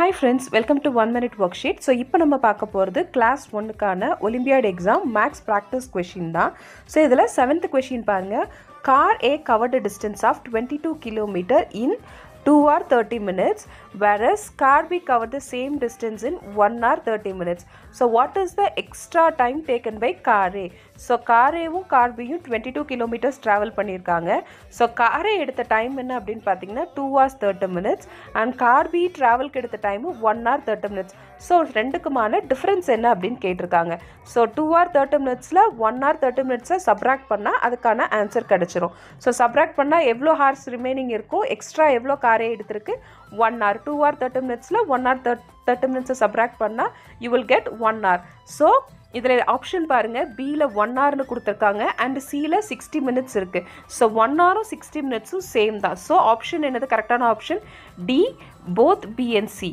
Hi friends, welcome to 1 minute worksheet. So இப்போ நம்ம பார்க்க போறது class 1 கான Olympiad exam max practice question தான். So இதுல 7th question பாருங்க. Car A covered a distance of 22 km in 2 hour 30 minutes whereas car B covered the same distance in 1 hour 30 minutes. So what is the extra time taken by car A? So car A வும் car B யும் 22 kilometers travel பண்ணிருக்காங்க. So car A எடுத்த time என்ன அப்படினு பாத்தீங்கன்னா 2 hours 30 minutes and car B travel எடுத்த time 1 hour 30 minutes. So ரெண்டுக்குமான difference என்ன அப்படினு கேட்டிருக்காங்க. So 2 hour 30 minutesல 1 hour 30 minutesல subtract பண்ணா அதுக்கான answer கிடைச்சிரும். So subtract பண்ணா எவ்வளவு hours remaining இருக்கும்? Extra எவ்வளவு காரே எடுத்துருக்கு 1 hour 2 hour 30 minutesல 1 hour 30 minutes subtract பண்ணா you will get 1 hour. So இதுல ஆப்ஷன் பாருங்க B ல 1 hour னு கொடுத்திருக்காங்க and C ல 60 minutes இருக்கு. So 1 hour 60 minutes சேம் தான். So ஆப்ஷன் என்னது கரெக்ட்டான option D both B and C.